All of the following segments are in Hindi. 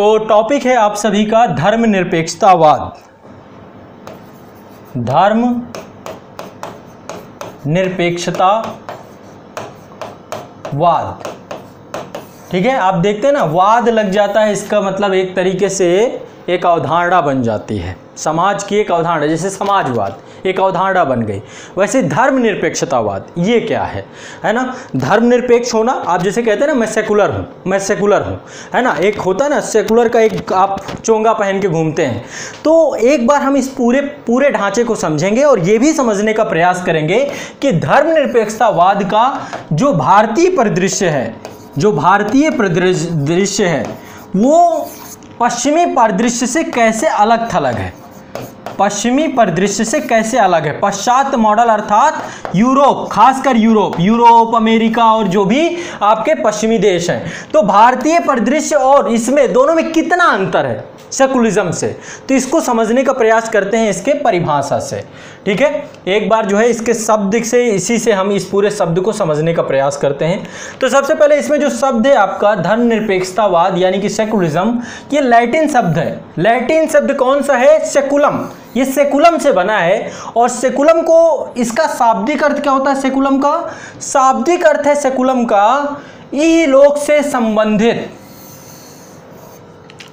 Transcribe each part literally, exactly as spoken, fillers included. तो टॉपिक है आप सभी का धर्मनिरपेक्षतावाद। धर्म निरपेक्षतावाद, ठीक है। आप देखते हैं ना, वाद लग जाता है, इसका मतलब एक तरीके से एक अवधारणा बन जाती है, समाज की एक अवधारणा, जैसे समाजवाद एक अवधारणा बन गई। वैसे धर्मनिरपेक्षतावाद ये क्या है, है ना। धर्मनिरपेक्ष होना, आप जैसे कहते हैं ना, मैं सेकुलर हूँ, मैं सेकुलर हूँ, है ना। एक होता है ना सेकुलर का, एक आप चोंगा पहन के घूमते हैं। तो एक बार हम इस पूरे पूरे ढांचे को समझेंगे और ये भी समझने का प्रयास करेंगे कि धर्मनिरपेक्षतावाद का जो भारतीय परिदृश्य है, जो भारतीय परिदृश्य है, वो पश्चिमी परिदृश्य से कैसे अलग थलग है, पश्चिमी परिदृश्य से कैसे अलग है। पश्चात मॉडल अर्थात यूरोप, खासकर यूरोप, यूरोप, अमेरिका और जो भी आपके पश्चिमी देश हैं, तो भारतीय परिदृश्य और इसमें दोनों में कितना अंतर है सेकुलरिज्म से, तो इसको समझने का प्रयास करते हैं इसके परिभाषा से, ठीक है। एक बार जो है इसके शब्द से, इसी से हम इस पूरे शब्द को समझने का प्रयास करते हैं। तो सबसे पहले इसमें जो शब्द है आपका धर्मनिरपेक्षतावाद यानी कि सेकुलरिज्म, ये लैटिन शब्द है। लैटिन शब्द कौन सा है, सेकुलम। ये सेकुलम से बना है और सेकुलम को, इसका शाब्दिक अर्थ क्या होता है, सेकुलम का शाब्दिक अर्थ है सेकुलम का इहलोक से संबंधित।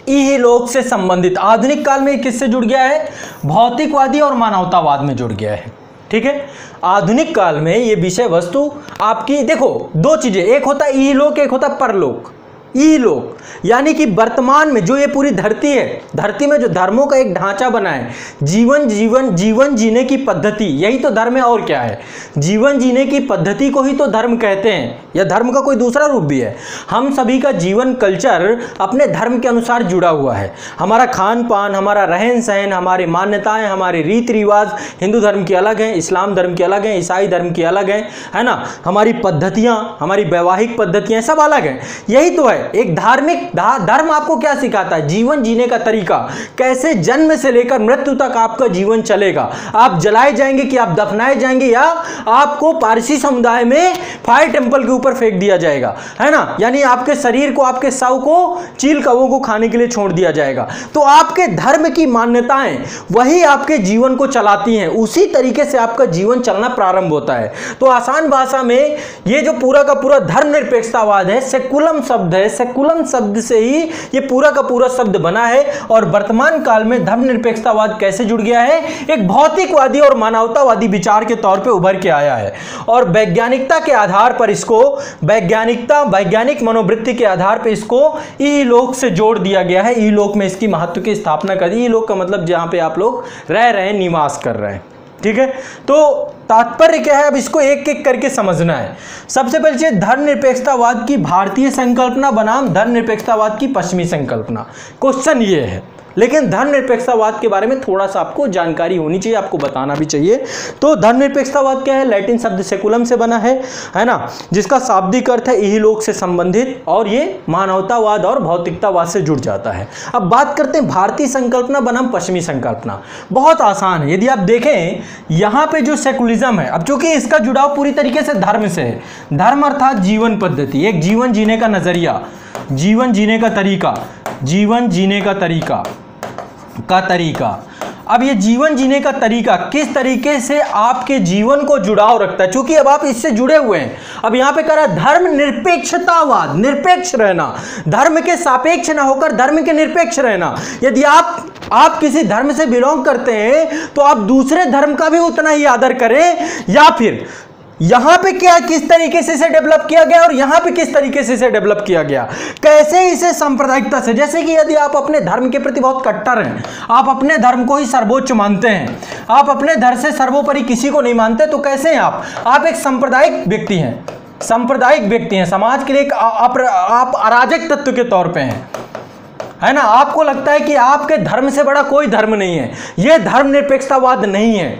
इहलोक से संबंधित आधुनिक काल में किससे जुड़ गया है, भौतिकवादी और मानवतावाद में जुड़ गया है, ठीक है। आधुनिक काल में ये विषय वस्तु आपकी, देखो दो चीजें, एक होता है इहलोक, एक होता है परलोक। इहलोक यानी कि वर्तमान में जो ये पूरी धरती है, धरती में जो धर्मों का एक ढांचा बना है, जीवन जीवन जीवन जीने की पद्धति, यही तो धर्म है और क्या है। जीवन जीने की पद्धति को ही तो धर्म कहते हैं, या धर्म का कोई दूसरा रूप भी है। हम सभी का जीवन कल्चर अपने धर्म के अनुसार जुड़ा हुआ है। हमारा खान पान, हमारा रहन सहन, हमारी मान्यताएं, हमारे रीति रिवाज हिंदू धर्म की अलग हैं, इस्लाम धर्म की अलग हैं, ईसाई धर्म की अलग हैं, है ना। हमारी पद्धतियाँ, हमारी वैवाहिक पद्धतियाँ सब अलग हैं। यही तो है एक धार्मिक धर्म। आपको क्या सिखाता है, जीवन जीने का तरीका, कैसे जन्म से लेकर मृत्यु तक आपका जीवन चलेगा। आप जलाए जाएंगे कि आप दफनाए जाएंगे, या आपको पारसी समुदाय में फायर टेंपल के ऊपर फेंक दिया जाएगा, है ना। यानी आपके शरीर को, आपके शव को चील कौवों को खाने के लिए छोड़ दिया जाएगा। तो आपके धर्म की मान्यताएं वही आपके जीवन को चलाती हैं, उसी तरीके से आपका जीवन चलना प्रारंभ होता है। तो आसान भाषा में यह जो पूरा का पूरा धर्मनिरपेक्षतावाद है, सेकुलम शब्द है, सेकुलम शब्द से ही ये पूरा का पूरा शब्द बना है। और वर्तमान काल में धर्मनिरपेक्षतावाद कैसे जुड़ गया है, एक भौतिकवादी और मानवतावादी विचार के तौर पे उभर के आया है। और वैज्ञानिकता के आधार पर इसको, वैज्ञानिकता, वैज्ञानिक मनोवृत्ति के आधार पर इसको इहलोक से जोड़ दिया गया है। इहलोक में इसकी महत्व की स्थापना कर दी। इहलोक का मतलब जहां पर आप लोग रह रहे हैं, निवास कर रहे हैं, ठीक है। तो तात्पर्य क्या है, अब इसको एक एक करके समझना है। सबसे पहले चीज धर्मनिरपेक्षतावाद की भारतीय संकल्पना बनाम धर्मनिरपेक्षतावाद की पश्चिमी संकल्पना, क्वेश्चन ये है। लेकिन धर्मनिरपेक्षतावाद के बारे में थोड़ा सा आपको जानकारी होनी चाहिए, आपको बताना भी चाहिए। तो धर्मनिरपेक्षतावाद क्या है, लैटिन शब्द सेकुलम से बना है, है ना, जिसका शाब्दिक अर्थ है इहलोक से संबंधित, और ये मानवतावाद और भौतिकतावाद से जुड़ जाता है। अब बात करते हैं भारतीय संकल्पना बनाम पश्चिमी संकल्पना। बहुत आसान है, यदि आप देखें यहाँ पे जो सेकुलरिज्म है, अब चूंकि इसका जुड़ाव पूरी तरीके से धर्म से है, धर्म अर्थात जीवन पद्धति, एक जीवन जीने का नजरिया, जीवन जीने का तरीका, जीवन जीने का तरीका का तरीका अब ये जीवन जीने का तरीका किस तरीके से आपके जीवन को जुड़ाव रखता है, क्योंकि अब आप इससे जुड़े हुए हैं। अब यहाँ पे कह रहा है धर्मनिरपेक्षतावाद, निरपेक्ष रहना, धर्म के सापेक्ष ना होकर धर्म के निरपेक्ष रहना। यदि आप आप किसी धर्म से बिलोंग करते हैं तो आप दूसरे धर्म का भी उतना ही आदर करें, या फिर यहां पे क्या, किस तरीके से इसे डेवलप किया गया और यहां पे किस तरीके से इसे डेवलप किया गया, कैसे इसे सांप्रदायिकता से, जैसे कि यदि आप अपने धर्म के प्रति बहुत कट्टर हैं, आप अपने धर्म को ही सर्वोच्च मानते हैं, आप अपने धर्म से सर्वोपरि किसी को नहीं मानते, तो कैसे हैं आप आप एक सांप्रदायिक व्यक्ति हैं, सांप्रदायिक व्यक्ति हैं, समाज के लिए एक आप अराजक तत्व के तौर पर हैं, है ना। आपको लगता है कि आपके धर्म से बड़ा कोई धर्म नहीं है, यह धर्मनिरपेक्षतावाद नहीं है।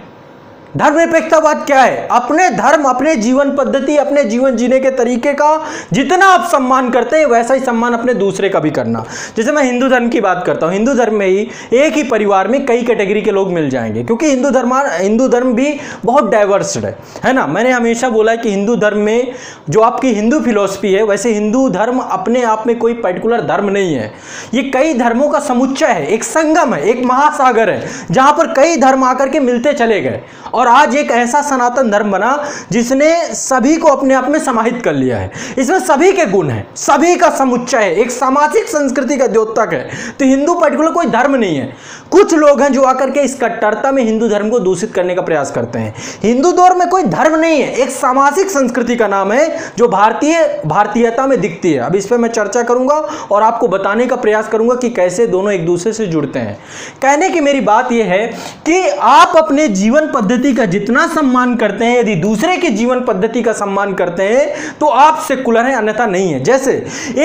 धर्मनिरपेक्षतावाद क्या है? अपने धर्म, अपने जीवन पद्धति, अपने जीवन जीने के तरीके का जितना आप सम्मान करते हैं वैसा ही सम्मान अपने दूसरे का भी करना। जैसे मैं हिंदू धर्म की बात करता हूँ, हिंदू धर्म में ही एक ही परिवार में कई कैटेगरी के लोग मिल जाएंगे क्योंकि हिंदू धर्म हिंदू धर्म भी बहुत डाइवर्सड है, है ना। मैंने हमेशा बोला है कि हिंदू धर्म में जो आपकी हिंदू फिलॉसफी है वैसे हिंदू धर्म अपने आप में कोई पर्टिकुलर धर्म नहीं है, ये कई धर्मों का समुच्चय है, एक संगम है, एक महासागर है जहाँ पर कई धर्म आकर के मिलते चले गए और आज एक ऐसा सनातन धर्म बना जिसने सभी को अपने आप में समाहित कर लिया है। इसमें सभी के गुण हैं, सभी का समुच्चय है, एक सामाजिक संस्कृति का द्योतक है। तो हिंदू पर्टिकुलर कोई धर्म नहीं है। कुछ लोग हैं जो आकर के इस कट्टरता में हिंदू धर्म को दूषित करने का प्रयास करते हैं। हिंदू धर्म में कोई धर्म नहीं है, एक सामाजिक संस्कृति का नाम है जो भारतीय भारतीयता में दिखती है। अब इस पर मैं चर्चा करूंगा और आपको बताने का प्रयास करूंगा कि कैसे दोनों एक दूसरे से जुड़ते हैं। कहने की मेरी बात यह है कि आप अपने जीवन पद्धति का जितना सम्मान करते हैं, यदि दूसरे की जीवन पद्धति का सम्मान करते हैं तो आप सेकुलर हैं, अन्यथा नहीं है। जैसे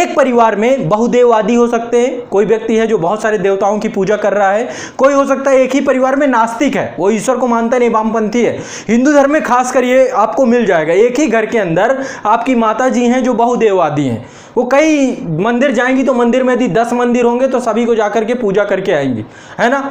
एक परिवार में बहुदेववादी हो सकते हैं, कोई व्यक्ति है जो बहुत सारे देवताओं की पूजा कर रहा है, कोई हो सकता है एक ही परिवार में नास्तिक है, वो ईश्वर को मानता नहीं, वामपंथी है। हिंदू धर्म में खासकर ये आपको मिल जाएगा, एक ही घर के अंदर आपकी माता जी हैं जो बहुदेववादी हैं, वो कई मंदिर जाएंगी तो मंदिर में यदि दस मंदिर होंगे तो सभी को जाकर के पूजा करके आएंगी, है ना।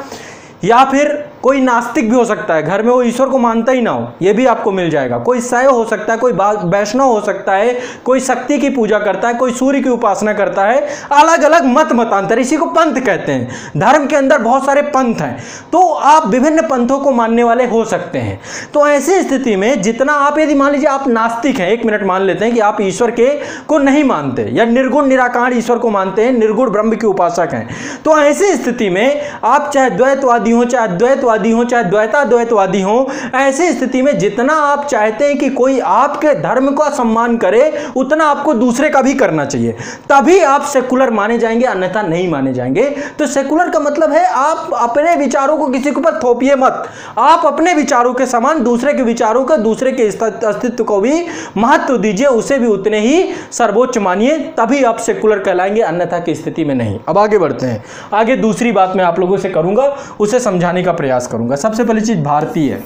या फिर कोई नास्तिक भी हो सकता है, घर में वो ईश्वर को मानता ही ना हो, ये भी आपको मिल जाएगा। कोई शैव हो सकता है, कोई वैष्णव हो सकता है, कोई शक्ति की पूजा करता है, कोई सूर्य की उपासना करता है, अलग अलग मत मतांतर, इसी को पंथ कहते हैं। धर्म के अंदर बहुत सारे पंथ हैं तो आप विभिन्न पंथों को मानने वाले हो सकते हैं। तो ऐसी स्थिति में जितना आप, यदि मान लीजिए आप नास्तिक हैं, एक मिनट मान लेते हैं कि आप ईश्वर के को नहीं मानते या निर्गुण निराकार ईश्वर को मानते हैं, निर्गुण ब्रह्म के उपासक हैं, तो ऐसी स्थिति में आप चाहे द्वैतवादी हों, चाहे अद्वैत हो, चाहे द्वैताद्वैतवादी हो, ऐसी स्थिति में जितना आप चाहते हैं कि कोई आपके धर्म का सम्मान करे उतना आपको दूसरे का भी करना चाहिए, तभी आप सेकुलर माने जाएंगे, अन्यथा नहीं माने जाएंगे। तो सेकुलर का मतलब है आप अपने विचारों को किसी के ऊपर थोपिए मत, आप अपने विचारों के समान दूसरे के विचारों का, दूसरे के अस्तित्व को भी महत्व दीजिए, उसे भी उतने ही सर्वोच्च मानिए, तभी आप सेकुलर कहलाएंगे, अन्यथा की स्थिति में नहीं। अब आगे बढ़ते हैं, आगे दूसरी बात मैं आप लोगों से करूंगा, उसे समझाने का प्रयास करूंगा। सबसे पहली चीज भारतीय है,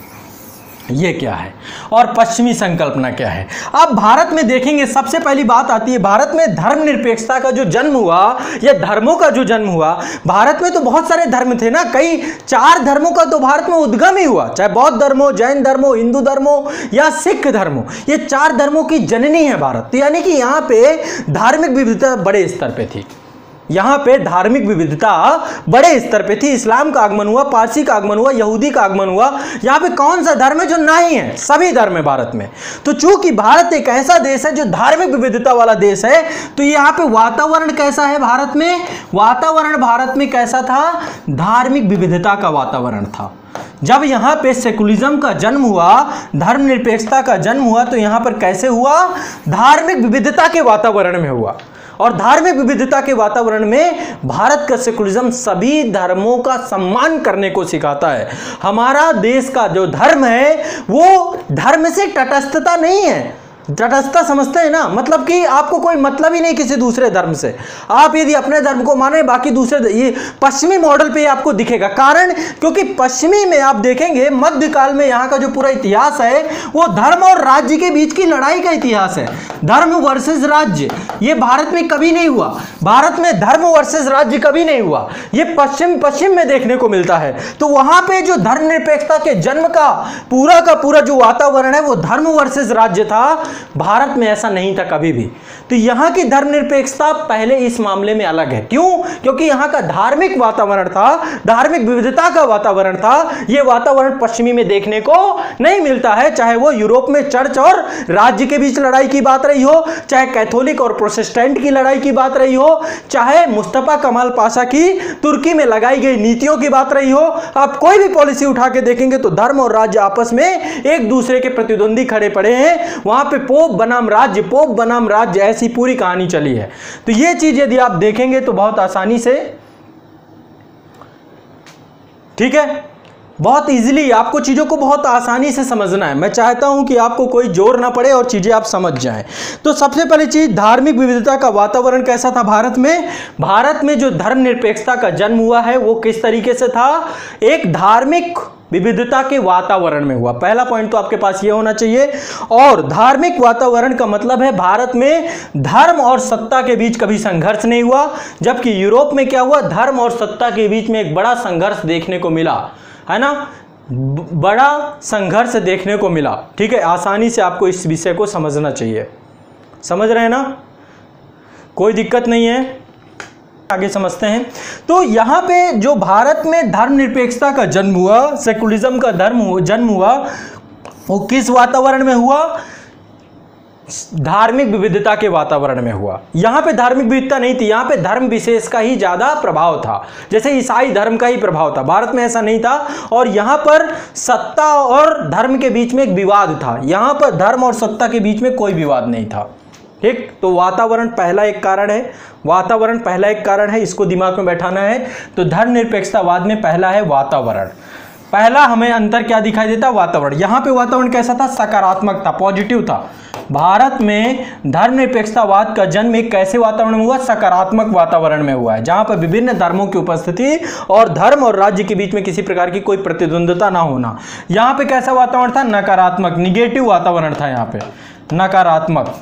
ये क्या है और पश्चिमी संकल्पना क्या है। आप भारत में देखेंगे, सबसे पहली बात आती है भारत में धर्मनिरपेक्षता का जो जन्म हुआ या धर्मों का जो जन्म हुआ, भारत में तो बहुत सारे धर्म थे ना, कई चार धर्मों का तो भारत में उद्गम ही हुआ, चाहे बौद्ध धर्म हो, जैन धर्म हो, हिंदू धर्म हो या सिख धर्म हो, ये चार धर्मों की जननी है भारत। यानी कि यहाँ पे धार्मिक विविधता बड़े स्तर पर थी, यहाँ पे धार्मिक विविधता बड़े स्तर पे थी। इस्लाम का आगमन हुआ, पारसी का आगमन हुआ, यहूदी का आगमन हुआ, यहाँ पे कौन सा धर्म है जो नहीं है, सभी धर्म है भारत में। तो चूंकि भारत एक ऐसा देश है जो धार्मिक विविधता वाला देश है, तो यहाँ पे वातावरण कैसा है भारत में, वातावरण भारत में कैसा था, धार्मिक विविधता का वातावरण था। जब यहाँ पे सेकुलरिज्म का जन्म हुआ, धर्मनिरपेक्षता का जन्म हुआ, तो यहाँ पर कैसे हुआ, धार्मिक विविधता के वातावरण में हुआ। और धार्मिक विविधता के वातावरण में भारत का सेकुलरिज्म सभी धर्मों का सम्मान करने को सिखाता है। हमारा देश का जो धर्म है वो धर्म से तटस्थता नहीं है, तटस्थता समझते हैं ना, मतलब कि आपको कोई मतलब ही नहीं किसी दूसरे धर्म से, आप यदि अपने धर्म को माने बाकी दूसरे, ये पश्चिमी मॉडल पे आपको दिखेगा। कारण क्योंकि पश्चिमी में आप देखेंगे मध्यकाल में यहाँ का जो पूरा इतिहास है वो धर्म और राज्य के बीच की लड़ाई का इतिहास है, धर्म वर्सेस राज्य। ये भारत में कभी नहीं हुआ, भारत में धर्म वर्सेस राज्य कभी नहीं हुआ, ये पश्चिम पश्चिम में देखने को मिलता है। तो वहाँ पे जो धर्मनिरपेक्षता के जन्म का पूरा का पूरा जो वातावरण है वो धर्म वर्सेस राज्य था, भारत में ऐसा नहीं था कभी भी। तो यहाँ की धर्मनिरपेक्षता पहले इस मामले में अलग है, क्यों, क्योंकि यहाँ का धार्मिक वातावरण था, धार्मिक विविधता का वातावरण था, यह वातावरण पश्चिमी में देखने को नहीं मिलता है। चाहे वो यूरोप में चर्च और राज्य के बीच लड़ाई की बात रही हो, चाहे कैथोलिक और प्रोटेस्टेंट की लड़ाई की बात रही हो, चाहे मुस्तफा कमाल पाशा की तुर्की में लगाई गई नीतियों की बात रही हो, आप कोई भी पॉलिसी उठा के देखेंगे तो धर्म और राज्य आपस में एक दूसरे के प्रतिद्वंदी खड़े पड़े हैं। वहां पे पोप बनाम राज्य, पोप बनाम राज्य, ऐसी पूरी कहानी चली है। तो ये चीज यदि आप देखेंगे तो बहुत आसानी से, ठीक है, बहुत इजीली आपको चीज़ों को बहुत आसानी से समझना है। मैं चाहता हूं कि आपको कोई जोर ना पड़े और चीज़ें आप समझ जाएं। तो सबसे पहली चीज़, धार्मिक विविधता का वातावरण कैसा था भारत में, भारत में जो धर्मनिरपेक्षता का जन्म हुआ है वो किस तरीके से था, एक धार्मिक विविधता के वातावरण में हुआ। पहला पॉइंट तो आपके पास ये होना चाहिए। और धार्मिक वातावरण का मतलब है भारत में धर्म और सत्ता के बीच कभी संघर्ष नहीं हुआ, जबकि यूरोप में क्या हुआ, धर्म और सत्ता के बीच में एक बड़ा संघर्ष देखने को मिला, है ना, बड़ा संघर्ष देखने को मिला। ठीक है, आसानी से आपको इस विषय को समझना चाहिए, समझ रहे हैं ना, कोई दिक्कत नहीं है। आगे समझते हैं। तो यहाँ पे जो भारत में धर्मनिरपेक्षता का जन्म हुआ, सेकुलरिज्म का धर्म जन्म हुआ, वो किस वातावरण में हुआ, धार्मिक विविधता के वातावरण में हुआ। यहाँ पे धार्मिक विविधता नहीं थी, यहाँ पे धर्म विशेष का ही ज़्यादा प्रभाव था, जैसे ईसाई धर्म का ही प्रभाव था, भारत में ऐसा नहीं था। और यहाँ पर सत्ता और धर्म के बीच में एक विवाद था, यहाँ पर धर्म और सत्ता के बीच में कोई विवाद नहीं था। ठीक, तो वातावरण पहला एक कारण है, वातावरण पहला एक कारण है, इसको दिमाग में बैठाना है। तो धर्मनिरपेक्षतावाद में पहला है वातावरण। पहला हमें अंतर क्या दिखाई देता है, वातावरण। यहाँ पे वातावरण कैसा था, सकारात्मक था, पॉजिटिव था। भारत में धर्मनिरपेक्षतावाद का जन्म एक कैसे वातावरण में हुआ, सकारात्मक वातावरण में हुआ है, जहाँ पर विभिन्न धर्मों की उपस्थिति और धर्म और राज्य के बीच में किसी प्रकार की कोई प्रतिद्वंदता ना होना। यहाँ पे कैसा वातावरण था, नकारात्मक, निगेटिव वातावरण था यहाँ पे, नकारात्मक।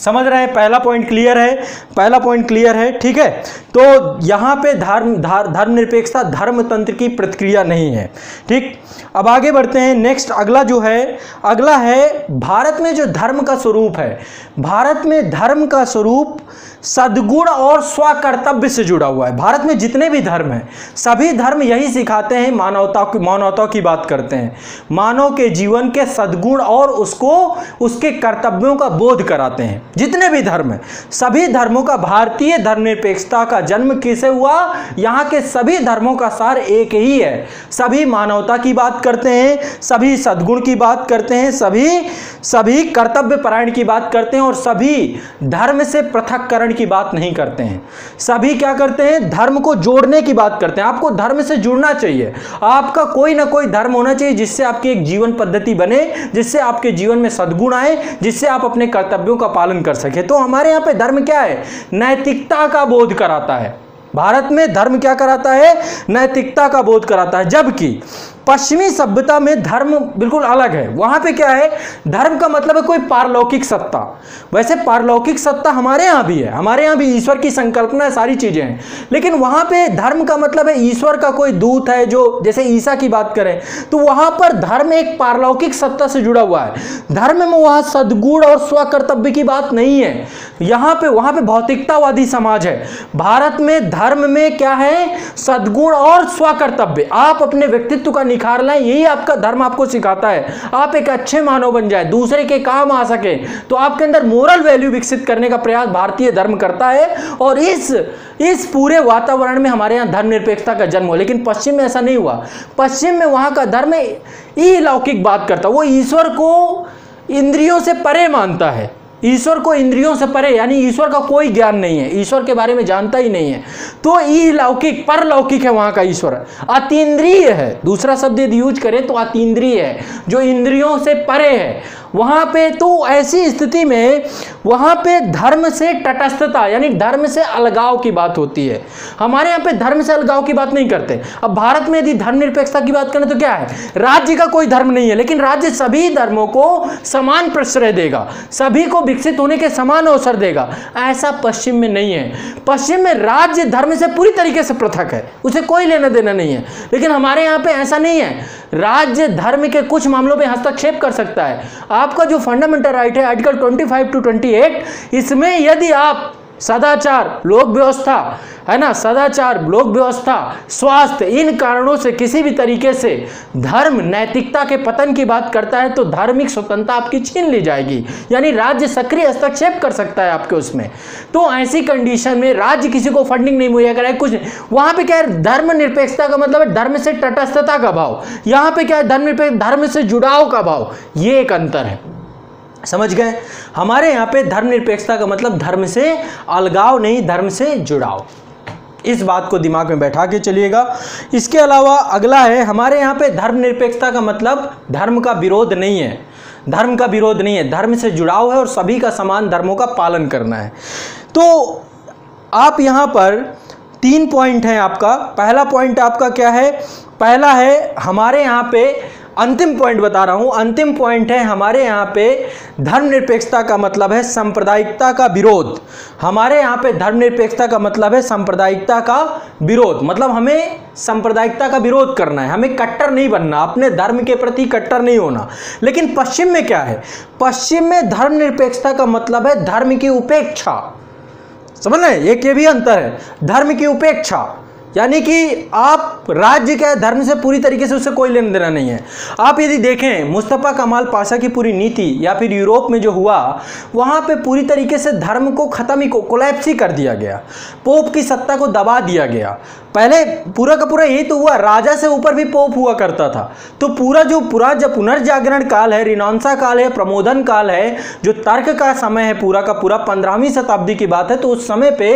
समझ रहे हैं, पहला पॉइंट क्लियर है, पहला पॉइंट क्लियर है। ठीक है, तो यहाँ पे धर्म धर्मनिरपेक्षता धर्मतंत्र की प्रतिक्रिया नहीं है। ठीक, अब आगे बढ़ते हैं। नेक्स्ट, अगला जो है, अगला है भारत में जो धर्म का स्वरूप है, भारत में धर्म का स्वरूप सद्गुण और स्वकर्तव्य से जुड़ा हुआ है। भारत में जितने भी धर्म हैं, सभी धर्म यही सिखाते हैं, मानवता की मानवता की बात करते हैं, मानव के जीवन के सद्गुण और उसको उसके कर्तव्यों का बोध कराते हैं। जितने भी धर्म हैं, सभी धर्मों का, भारतीय धर्मनिरपेक्षता का जन्म किसे हुआ, यहाँ के सभी धर्मों का सार एक ही है। सभी मानवता की बात करते हैं, सभी सद्गुण की बात करते हैं, सभी सभी कर्तव्य परायण की बात करते हैं, और सभी धर्म से पृथक्करण की बात नहीं करते हैं। सभी क्या करते हैं, धर्म को जोड़ने की बात करते हैं। आपको धर्म से जुड़ना चाहिए, आपका कोई ना कोई धर्म होना चाहिए जिससे आपकी एक जीवन पद्धति बने, जिससे आपके जीवन में सद्गुण आए, जिससे आप अपने कर्तव्यों का पालन कर सके। तो हमारे यहाँ पे धर्म क्या है, नैतिकता का बोध कराता है। भारत में धर्म क्या कराता है, नैतिकता का बोध कराता है, जबकि पश्चिमी सभ्यता में धर्म बिल्कुल अलग है। वहाँ पे क्या है, धर्म का मतलब है कोई पारलौकिक सत्ता। वैसे पारलौकिक सत्ता हमारे यहाँ भी है, हमारे यहाँ भी ईश्वर की संकल्पना है, सारी चीज़ें हैं, लेकिन वहाँ पे धर्म का मतलब है ईश्वर का कोई दूत है, जो जैसे ईसा की बात करें तो वहाँ पर धर्म एक पारलौकिक सत्ता से जुड़ा हुआ है। धर्म में वहाँ सद्गुण और स्वकर्तव्य की बात नहीं है। यहाँ पर वहाँ पर भौतिकतावादी समाज है। भारत में धर्म में क्या है, सद्गुण और स्वकर्तव्य। आप अपने व्यक्तित्व का निखार लाएं, यही आपका धर्म आपको सिखाता है। आप एक अच्छे मानव बन जाए, दूसरे के काम आ सके, तो आपके अंदर मोरल वैल्यू विकसित करने का प्रयास भारतीय धर्म करता है। और इस इस पूरे वातावरण में हमारे यहाँ धर्मनिरपेक्षता का जन्म हुआ। लेकिन पश्चिम में ऐसा नहीं हुआ। पश्चिम में वहाँ का धर्म अलौकिक बात करता, वो ईश्वर को इंद्रियों से परे मानता है। ईश्वर को इंद्रियों से परे, यानी ईश्वर का कोई ज्ञान नहीं है, ईश्वर के बारे में जानता ही नहीं है। तो अलौकिक, परलौकिक है वहाँ का ईश्वर, अतीन्द्रिय है। दूसरा शब्द यदि यूज करें तो अतीन्द्रिय है, जो इंद्रियों से परे है वहाँ पे। तो ऐसी स्थिति में वहाँ पे धर्म से तटस्थता, यानी धर्म से अलगाव की बात होती है। हमारे यहाँ पे धर्म से अलगाव की बात नहीं करते। अब भारत में यदि धर्मनिरपेक्षता की बात करें तो क्या है, राज्य का कोई धर्म नहीं है, लेकिन राज्य सभी धर्मों को समान प्रश्रय देगा, सभी को विकसित होने के समान अवसर देगा। ऐसा पश्चिम में नहीं है। पश्चिम में राज्य धर्म से पूरी तरीके से पृथक है, उसे कोई लेना देना नहीं है। लेकिन हमारे यहाँ पे ऐसा नहीं है। राज्य धर्म के कुछ मामलों में हस्तक्षेप कर सकता है। आपका जो फंडामेंटल राइट है आर्टिकल पच्चीस टू अट्ठाईस, इसमें यदि आप सदाचार, लोक व्यवस्था, है ना, सदाचार, लोक व्यवस्था, स्वास्थ्य, इन कारणों से किसी भी तरीके से धर्म नैतिकता के पतन की बात करता है तो धार्मिक स्वतंत्रता आपकी छीन ली जाएगी, यानी राज्य सक्रिय हस्तक्षेप कर सकता है आपके उसमें। तो ऐसी कंडीशन में राज्य किसी को फंडिंग नहीं मुहैया कराए, कुछ नहीं। वहाँ पर क्या है, धर्मनिरपेक्षता का मतलब है धर्म से तटस्थता का भाव। यहाँ पर क्या है, धर्मनिरपेक्ष, धर्म से जुड़ाव का भाव। ये एक अंतर है, समझ गए। हमारे यहाँ पे धर्मनिरपेक्षता का मतलब धर्म से अलगाव नहीं, धर्म से जुड़ाव। इस बात को दिमाग में बैठा के चलिएगा। इसके अलावा अगला है, हमारे यहाँ पे धर्मनिरपेक्षता का मतलब धर्म का विरोध नहीं है, धर्म का विरोध नहीं है, धर्म से जुड़ाव है और सभी का समान धर्मों का पालन करना है। तो आप यहाँ पर तीन पॉइंट है आपका। पहला पॉइंट आपका क्या है, पहला है हमारे यहाँ पे अंतिम पॉइंट बता रहा हूँ, अंतिम पॉइंट है हमारे यहाँ पे धर्मनिरपेक्षता का मतलब है सांप्रदायिकता का विरोध। हमारे यहाँ पे धर्मनिरपेक्षता का मतलब है सांप्रदायिकता का विरोध, मतलब हमें सांप्रदायिकता का विरोध करना है, हमें कट्टर नहीं बनना, अपने धर्म के प्रति कट्टर नहीं होना। लेकिन पश्चिम में क्या है, पश्चिम में धर्मनिरपेक्षता का मतलब है धर्म की उपेक्षा, समझ लें, एक ये भी अंतर है, धर्म की उपेक्षा, यानी कि आप राज्य के धर्म से पूरी तरीके से उससे कोई लेना देना नहीं है। आप यदि देखें मुस्तफ़ा कमाल पाशा की पूरी नीति या फिर यूरोप में जो हुआ, वहाँ पे पूरी तरीके से धर्म को ख़त्म ही, को कोलैप्स ही कर दिया गया, पोप की सत्ता को दबा दिया गया। पहले पूरा का पूरा यही तो हुआ, राजा से ऊपर भी पोप हुआ करता था। तो पूरा जो पूरा जब पुनर्जागरण काल है, रिनानसा काल है, प्रमोदन काल है, जो तर्क का समय है पूरा का पूरा, पंद्रहवीं शताब्दी की बात है, तो उस समय पे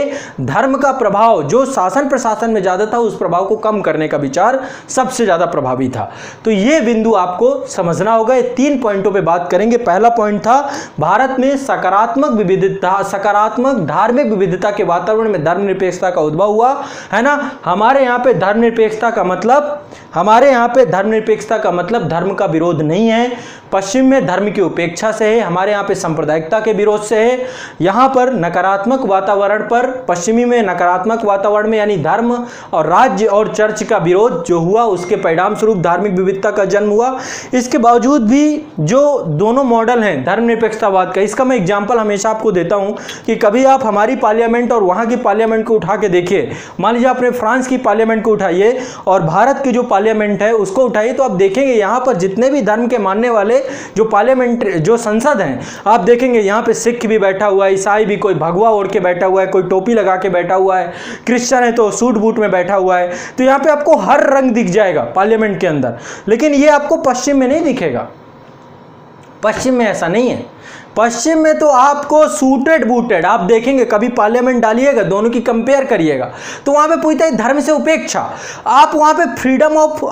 धर्म का प्रभाव जो शासन प्रशासन में ज़्यादा था, उस प्रभाव को कम करने का विचार सबसे ज़्यादा प्रभावी था। तो ये बिंदु आपको समझना होगा। ये तीन पॉइंटों पर बात करेंगे। पहला पॉइंट था भारत में सकारात्मक विविधता, सकारात्मक धार्मिक विविधता के वातावरण में धर्मनिरपेक्षता का उद्भव हुआ, है ना। हमारे यहाँ पे धर्मनिरपेक्षता का मतलब, हमारे यहाँ पे धर्मनिरपेक्षता का मतलब धर्म का विरोध नहीं है, पश्चिम में धर्म की उपेक्षा से है, हमारे यहाँ पे सांप्रदायिकता के विरोध से है। यहाँ पर नकारात्मक वातावरण पर, पश्चिमी में नकारात्मक वातावरण में, यानी धर्म और राज्य और चर्च का विरोध जो हुआ, उसके परिणाम स्वरूप धार्मिक विविधता का जन्म हुआ। इसके बावजूद भी जो दोनों मॉडल हैं धर्मनिरपेक्षतावाद का, इसका मैं एग्जाम्पल हमेशा आपको देता हूँ कि कभी आप हमारी पार्लियामेंट और वहाँ की पार्लियामेंट को उठा के देखिए। मान लीजिए आपने फ्रांस की पार्लियामेंट को उठाइए और भारत की जो पार्लियामेंट है उसको उठाइए, तो आप देखेंगे यहाँ पर जितने भी धर्म के मानने वाले जो पार्लियामेंट, जो संसद हैं, आप देखेंगे यहाँ पे सिख भी बैठा हुआ है, ईसाई भी, कोई भगवा ओढ़ के बैठा हुआ है, कोई टोपी लगा के बैठा हुआ है, क्रिश्चियन है तो सूट बूट में बैठा हुआ है। तो यहाँ पे आपको हर रंग दिख जाएगा पार्लियामेंट के अंदर, लेकिन ये आपको पश्चिम में नहीं दिखेगा। पश्चिम में ऐसा नहीं है, पश्चिम में तो आपको सूटेड बूटेड आप देखेंगे। कभी पार्लियामेंट डालिएगा, दोनों की कंपेयर करिएगा, तो वहाँ पे पूरी तरह धर्म से उपेक्षा। आप वहाँ पे फ्रीडम ऑफ,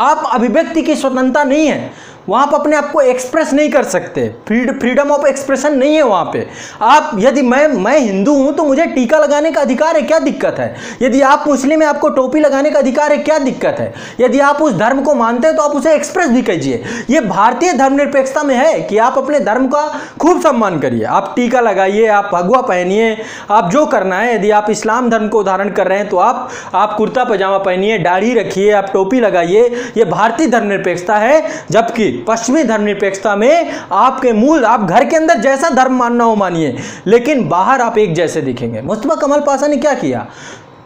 आप अभिव्यक्ति की स्वतंत्रता नहीं है, वहाँ पर अपने आप को एक्सप्रेस नहीं कर सकते, फ्रीडम ऑफ एक्सप्रेशन नहीं है वहाँ पे। आप यदि मैं मैं हिंदू हूँ तो मुझे टीका लगाने का अधिकार है, क्या दिक्कत है। यदि आप मुस्लिम हैं, आपको टोपी लगाने का अधिकार है, क्या दिक्कत है। यदि आप उस धर्म को मानते हैं तो आप उसे एक्सप्रेस भी कीजिए। ये भारतीय धर्मनिरपेक्षता में है कि आप अपने धर्म का खूब सम्मान करिए, आप टीका लगाइए, आप भगवा पहनिए, आप जो करना है। यदि आप इस्लाम धर्म को उदाहरण कर रहे हैं तो आप आप कुर्ता पजामा पहनिए, दाढ़ी रखिए, आप टोपी लगाइए। ये भारतीय धर्मनिरपेक्षता है। जबकि पश्चिमी धर्मनिरपेक्षता में आपके मूल, आप घर के अंदर जैसा धर्म मानना हो मानिए, लेकिन बाहर आप एक जैसे दिखेंगे। मुस्तफा कमाल पाशा ने क्या किया,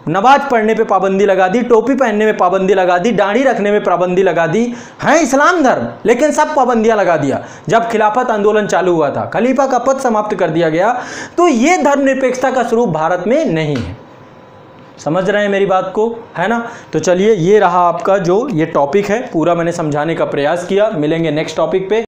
नमाज पढ़ने पे पाबंदी लगा दी, टोपी पहनने में पाबंदी लगा दी, दाढ़ी रखने में पाबंदी लगा दी, है इस्लाम धर्म, लेकिन सब पाबंदियां लगा दिया। जब खिलाफत आंदोलन चालू हुआ था, खलीफा का पद समाप्त कर दिया गया। तो यह धर्मनिरपेक्षता का स्वरूप भारत में नहीं है। समझ रहे हैं मेरी बात को, है ना। तो चलिए, ये रहा आपका जो ये टॉपिक है, पूरा मैंने समझाने का प्रयास किया। मिलेंगे नेक्स्ट टॉपिक पे।